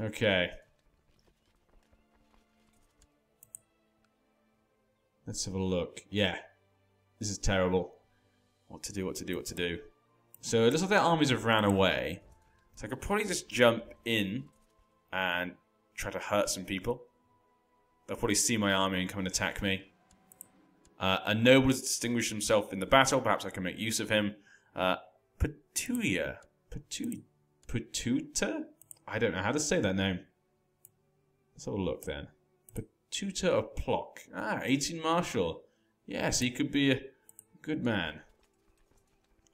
Okay. Let's have a look. Yeah. This is terrible. What to do, what to do, what to do. So it looks like their armies have ran away. So I could probably just jump in and try to hurt some people. They'll probably see my army and come and attack me. A noble has distinguished himself in the battle. Perhaps I can make use of him. Patuta? I don't know how to say that name. Let's have a look then. Patuta of Plock. Ah, 18 Marshal. Yes, he could be a good man.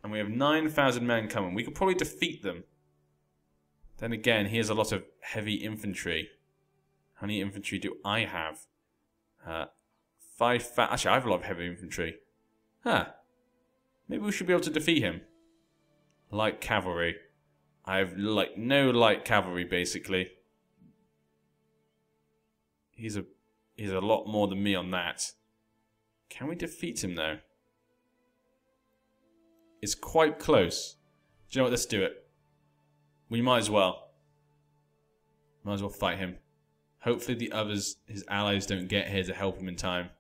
And we have 9,000 men coming. We could probably defeat them. Then again, he has a lot of heavy infantry. How many infantry do I have? 5,000. Actually, I have a lot of heavy infantry. Huh. Maybe we should be able to defeat him. Light cavalry. I have like no light cavalry, basically. He's a lot more than me on that. Can we defeat him though? It's quite close. Do you know what? Let's do it. We might as well. Might as well fight him. Hopefully the others, his allies, don't get here to help him in time.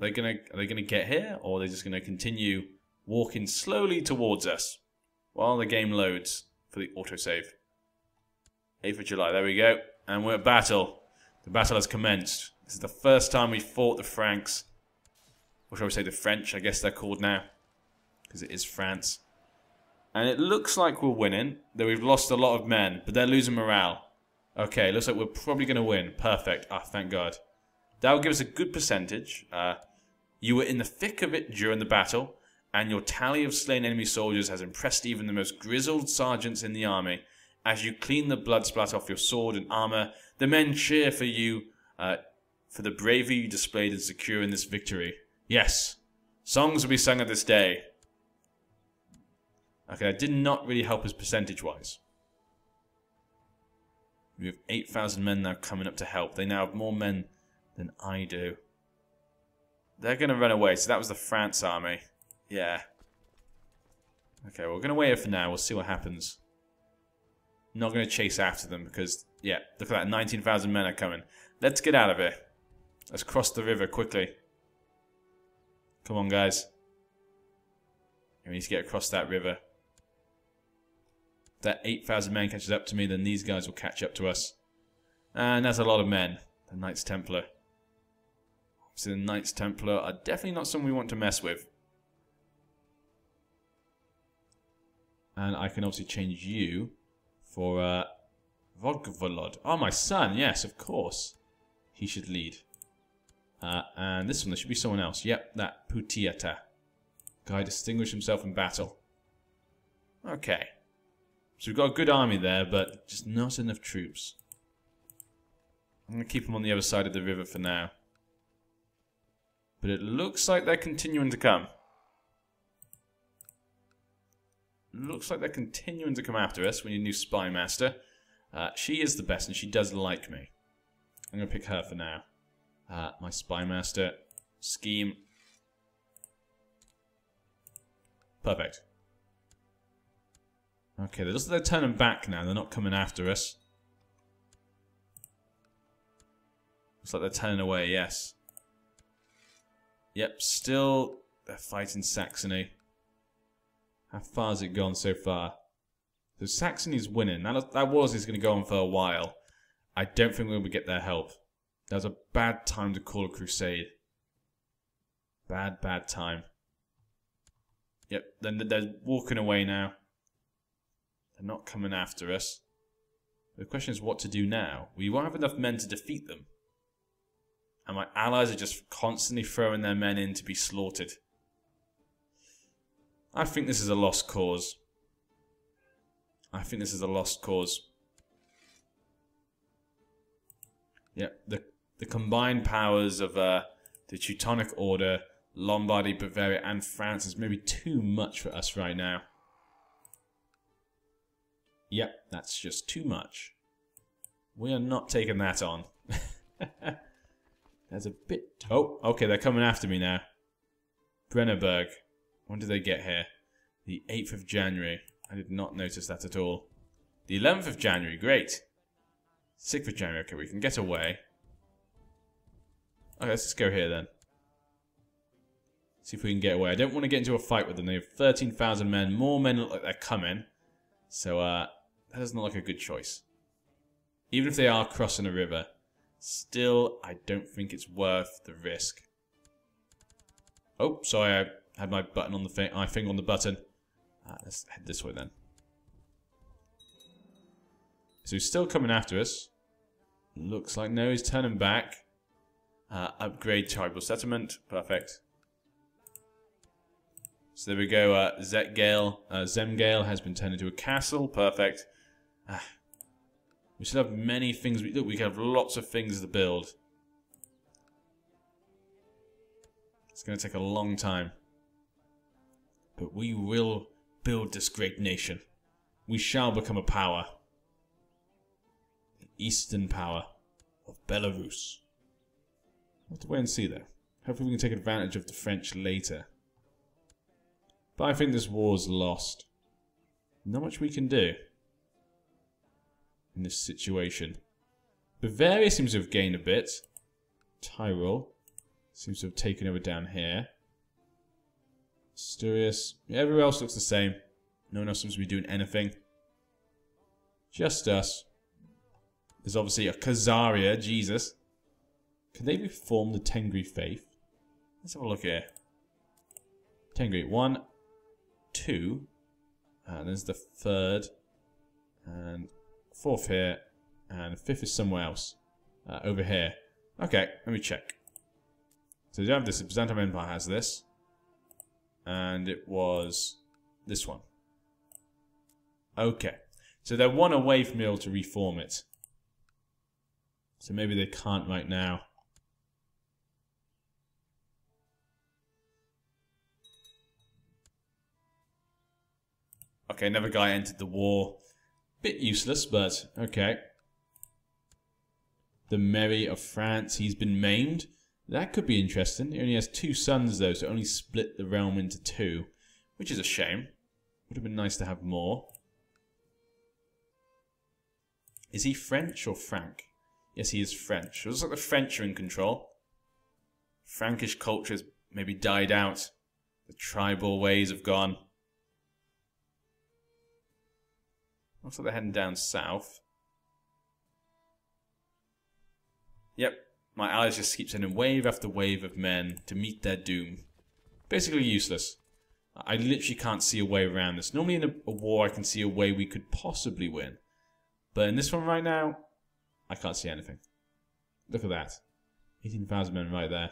Are they gonna get here, or are they just gonna continue walking slowly towards us while the game loads for the autosave? 8th of July, there we go, and we're at battle. The battle has commenced. This is the first time we fought the Franks, or shall we say the French? I guess they're called now, because it is France. And it looks like we're winning, though we've lost a lot of men, but they're losing morale. Okay, looks like we're probably going to win. Perfect. Ah, thank God. That will give us a good percentage. You were in the thick of it during the battle, and your tally of slain enemy soldiers has impressed even the most grizzled sergeants in the army. As you clean the blood splat off your sword and armor, the men cheer for you for the bravery you displayed in securing this victory. Yes, songs will be sung at this day. Okay, that did not really help us percentage-wise. We have 8,000 men now coming up to help. They now have more men than I do. They're going to run away. So that was the France army. Yeah. Okay, well, we're going to wait here for now. We'll see what happens. I'm not going to chase after them because, yeah, look at that. 19,000 men are coming. Let's get out of here. Let's cross the river quickly. Come on, guys. We need to get across that river. If that 8,000 men catches up to me, then these guys will catch up to us. And that's a lot of men. The Knights Templar. So the Knights Templar are definitely not someone we want to mess with. And I can obviously change you for Vogvalod. Oh, my son. Yes, of course. He should lead. And this one, there should be someone else. Yep, that Putiata. Guy distinguished himself in battle. Okay. So we've got a good army there, but just not enough troops. I'm going to keep them on the other side of the river for now. But it looks like they're continuing to come. Looks like they're continuing to come after us. We need a new spy master. She is the best, and she does like me. I'm going to pick her for now. My spy master. Scheme. Perfect. Okay, it looks like they're turning back now. They're not coming after us. Looks like they're turning away, yes. Yep, still they're fighting Saxony. How far has it gone so far? So Saxony's winning. That war is going to go on for a while. I don't think we'll get their help. That was a bad time to call a crusade. Bad, bad time. Yep, then they're walking away now. They're not coming after us. The question is what to do now. We won't have enough men to defeat them. And my allies are just constantly throwing their men in to be slaughtered. I think this is a lost cause. I think this is a lost cause. Yeah, the combined powers of the Teutonic Order, Lombardy, Bavaria and France is maybe too much for us right now. Yep, that's just too much. We are not taking that on. There's a bit... Oh, okay, they're coming after me now. Brennerburg. When did they get here? The 8th of January. I did not notice that at all. The 11th of January, great. 6th of January, okay, we can get away. Okay, let's just go here then. See if we can get away. I don't want to get into a fight with them. They have 13,000 men. More men look like they're coming. So, that doesn't look like a good choice. Even if they are crossing a river, still, I don't think it's worth the risk. Oh, sorry, I had my button on the thing. My finger on the button. Let's head this way then. So he's still coming after us. Looks like no, he's turning back. Upgrade tribal settlement. Perfect. So there we go. Zemgale has been turned into a castle. Perfect. We still have many things. Look, we have lots of things to build. It's going to take a long time. But we will build this great nation. We shall become a power. The Eastern power of Belarus. We'll have to wait and see, though. Hopefully we can take advantage of the French later. But I think this war's lost. Not much we can do in this situation. Bavaria seems to have gained a bit. Tyrol seems to have taken over down here. Asturias. Yeah, everywhere else looks the same. No one else seems to be doing anything. Just us. There's obviously a Khazaria. Jesus. Can they reform the Tengri faith? Let's have a look here. Tengri. 1, 2. And there's the 3rd. And 4th here, and 5th is somewhere else. Over here. Okay, let me check. So you have this, the Byzantine Empire has this. And it was this one. Okay. So they're one away from being able to reform it. So maybe they can't right now. Okay, another guy entered the war. Bit useless, but okay. The Merry of France, he's been maimed. That could be interesting. He only has 2 sons, though, so only split the realm into 2, which is a shame. Would have been nice to have more. Is he French or Frank? Yes, he is French. It looks like the French are in control. Frankish culture has maybe died out. The tribal ways have gone. Looks like they're heading down south. Yep, my allies just keep sending wave after wave of men to meet their doom. Basically useless. I literally can't see a way around this. Normally in a war I can see a way we could possibly win. But in this one right now, I can't see anything. Look at that. 18,000 men right there.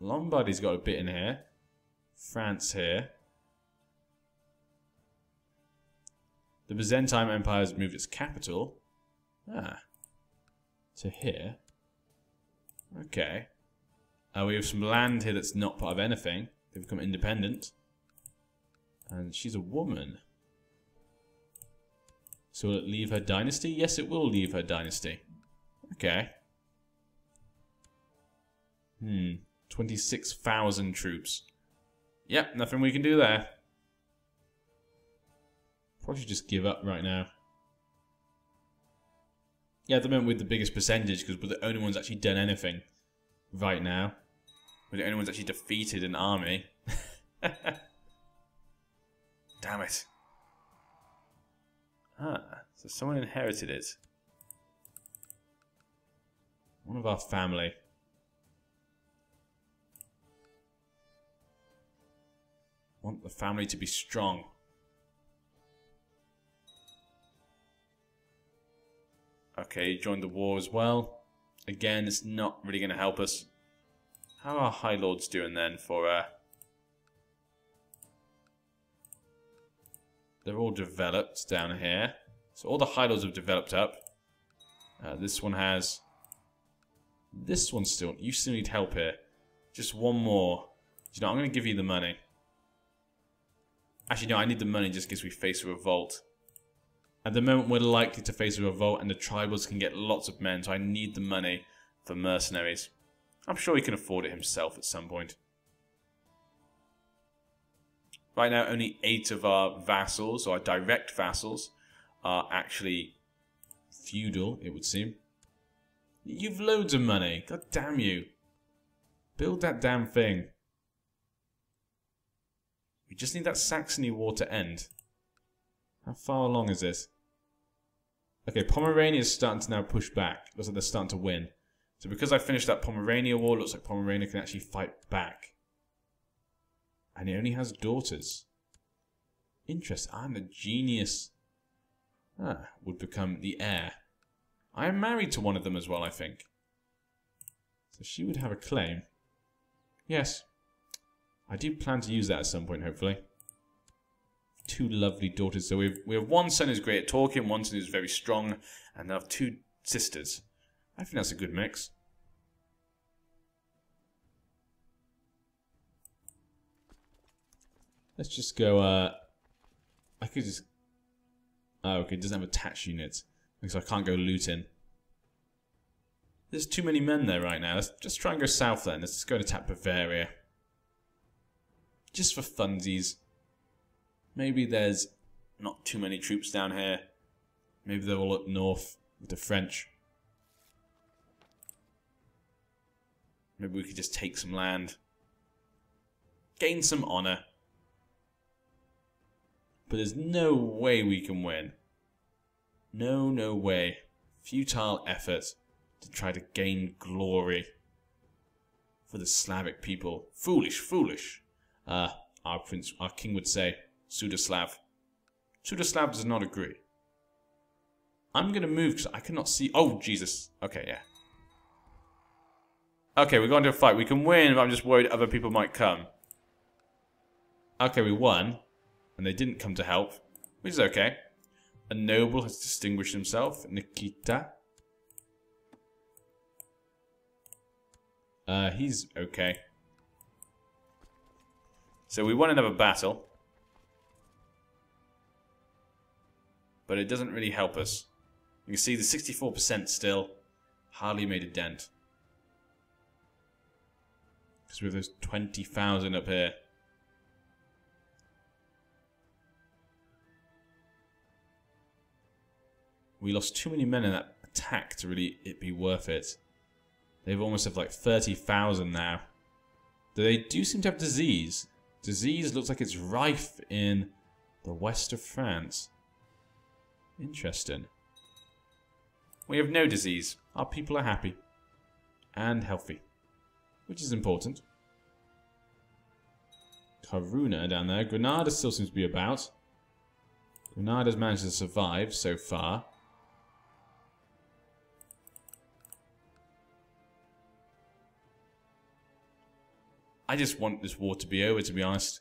Lombardy's got a bit in here. France here. The Byzantine Empire has moved its capital to here. Okay. We have some land here that's not part of anything. They've become independent. And she's a woman. So will it leave her dynasty? Yes, it will leave her dynasty. Okay. 26,000 troops. Yep, nothing we can do there. Probably should just give up right now. Yeah, at the moment we're the biggest percentage because we're the only ones actually done anything right now. We're the only ones actually defeated an army. Damn it. So someone inherited it. One of our family. Want the family to be strong. Okay, he joined the war as well. Again, it's not really going to help us. How are High Lords doing then for... They're all developed down here. So all the High Lords have developed up. This one has... This one still... You still need help here. Just one more. You know, I'm going to give you the money. Actually, no, I need the money just in case we face a revolt. At the moment, we're likely to face a revolt, and the tribals can get lots of men, so I need the money for mercenaries. I'm sure he can afford it himself at some point. Right now, only 8 of our vassals, or our direct vassals, are actually feudal, it would seem. You've loads of money. God damn you. Build that damn thing. We just need that Saxony war to end. How far along is this? Okay, Pomerania is starting to now push back. Looks like they're starting to win. So because I finished that Pomerania war, looks like Pomerania can actually fight back. And he only has daughters. Interesting. I'm a genius. Ah, would become the heir. I am married to one of them as well, I think. So she would have a claim. Yes. I do plan to use that at some point, hopefully. Two lovely daughters. So we have one son who's great at talking, one son who's very strong, and I have two sisters. I think that's a good mix. Let's just go, I could just... Oh, okay, it doesn't have attached units. Because I can't go looting. There's too many men there right now. Let's just try and go south then. Let's just go and attack Bavaria. Just for funsies. Maybe there's not too many troops down here. Maybe they're all up north with the French. Maybe we could just take some land. Gain some honour. But there's no way we can win. No, no way. Futile effort to try to gain glory for the Slavic people. Foolish, foolish. Our prince, our king would say, Sudoslav. Sudoslav does not agree. I'm going to move because I cannot see... Oh, Jesus. Okay, yeah. Okay, we got into a fight. We can win, but I'm just worried other people might come. Okay, we won. And they didn't come to help, which is okay. A noble has distinguished himself, Nikita. He's okay. So we won another battle. But it doesn't really help us. You can see the 64% still hardly made a dent. Because we have those 20,000 up here. We lost too many men in that attack to really it be worth it. They've almost have like 30,000 now. They do seem to have disease. Disease looks like it's rife in the west of France. Interesting. We have no disease. Our people are happy and healthy, which is important. Karuna down there. Grenada still seems to be about. Grenada's managed to survive so far. I just want this war to be over, to be honest.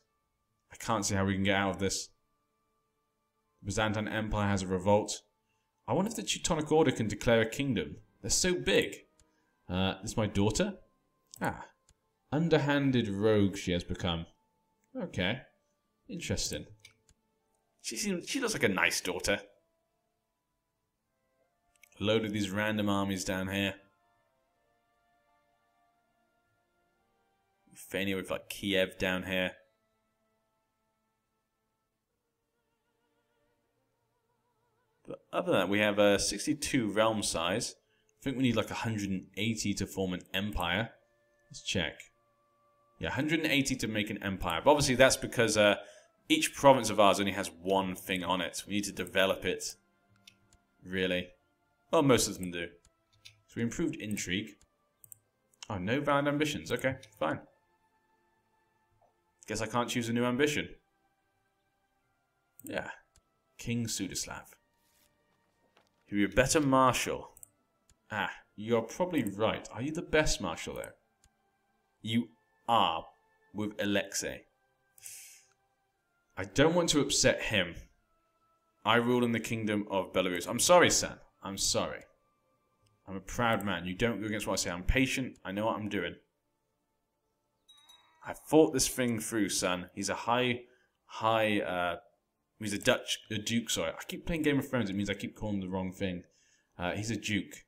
I can't see how we can get out of this. The Byzantine Empire has a revolt. I wonder if the Teutonic Order can declare a kingdom. They're so big. This is my daughter? Ah. Underhanded rogue she has become. Okay. Interesting. She looks like a nice daughter. A load of these random armies down here. Finland with like Kiev down here. But other than that, we have a 62 realm size. I think we need like 180 to form an empire. Let's check. Yeah, 180 to make an empire. But obviously that's because each province of ours only has one thing on it. We need to develop it. Really. Well, most of them do. So we improved intrigue. Oh, no valid ambitions. Okay, fine. Guess I can't choose a new ambition. Yeah. King Sudoslav. You'll be a better marshal. Ah, you're probably right. Are you the best marshal though? You are, with Alexei. I don't want to upset him. I rule in the kingdom of Belarus. I'm sorry, son. I'm sorry. I'm a proud man. You don't go against what I say. I'm patient. I know what I'm doing. I fought this thing through, son. He's a he's a duke, sorry. I keep playing Game of Thrones. It means I keep calling him the wrong thing. He's a duke.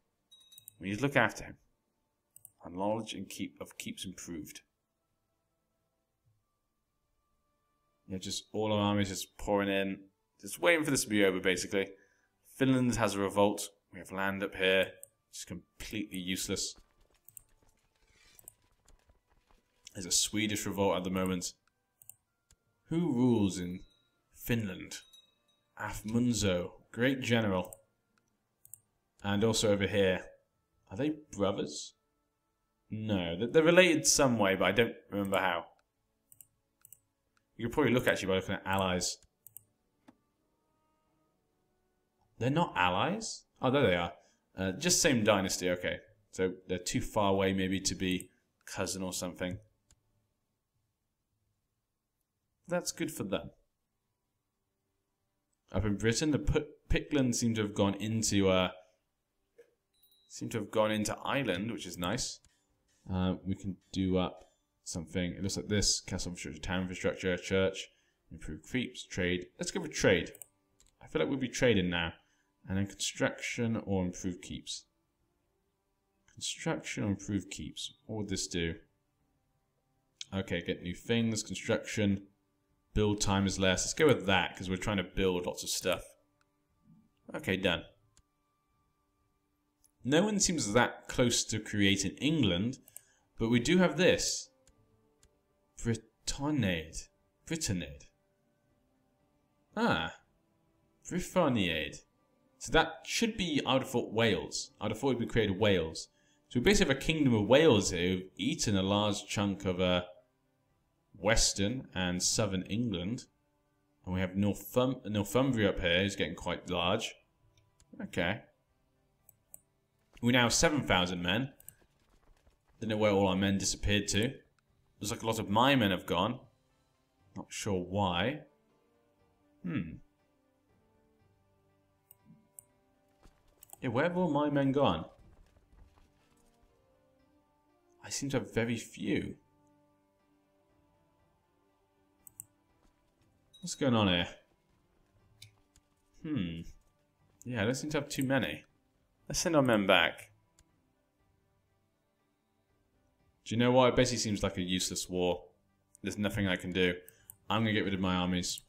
We need to look after him. Our knowledge and keeps improved. You know, just all our armies just pouring in, just waiting for this to be over, basically. Finland has a revolt. We have land up here. It's completely useless. There's a Swedish revolt at the moment. Who rules in Finland? Afmunzo, great general. And also over here. Are they brothers? No, they're related some way, but I don't remember how. You could probably look actually by looking at allies. They're not allies? Oh, there they are. Just same dynasty, okay. So they're too far away maybe to be cousin or something. That's good for them. Up in Britain, the Pictland seem to have gone into Ireland, which is nice. We can do up something. It looks like this: castle infrastructure, town infrastructure, church, improve creeps, trade. Let's go for trade. I feel like we'll be trading now. And then construction or improve keeps. Construction or improve keeps. What would this do? Okay, get new things. Construction. Build time is less. Let's go with that because we're trying to build lots of stuff. Okay, done. No one seems that close to creating England, but we do have this. Britonade. Britonade. Ah. Britonade. So that should be, I would have thought, Wales. I would have thought we'd created Wales. So we basically have a kingdom of Wales here who've eaten a large chunk of western and southern England. And we have Northumbria up here who's getting quite large. Okay. We now have 7,000 men. Don't know where all our men disappeared to. Looks like a lot of my men have gone. Not sure why. Yeah, where have all my men gone? I seem to have very few. What's going on here? Yeah, I don't seem to have too many. Let's send our men back. Do you know what? It basically seems like a useless war. There's nothing I can do. I'm going to get rid of my armies.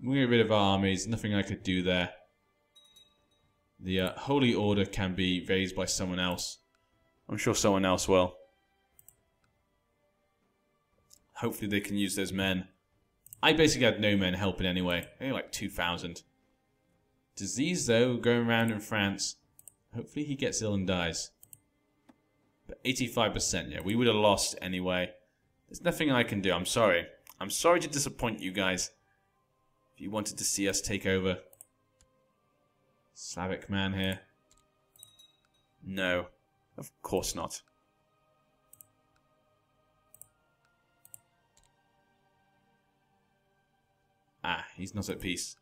We're going to get rid of our armies. Nothing I could do there. The Holy Order can be raised by someone else. I'm sure someone else will. Hopefully they can use those men. I basically had no men helping anyway. Only like 2,000. Disease, though, going around in France. Hopefully he gets ill and dies. But 85%, yeah, we would have lost anyway. There's nothing I can do, I'm sorry. I'm sorry to disappoint you guys. If you wanted to see us take over. Slavic man here. No, of course not. Ah, he's not at peace.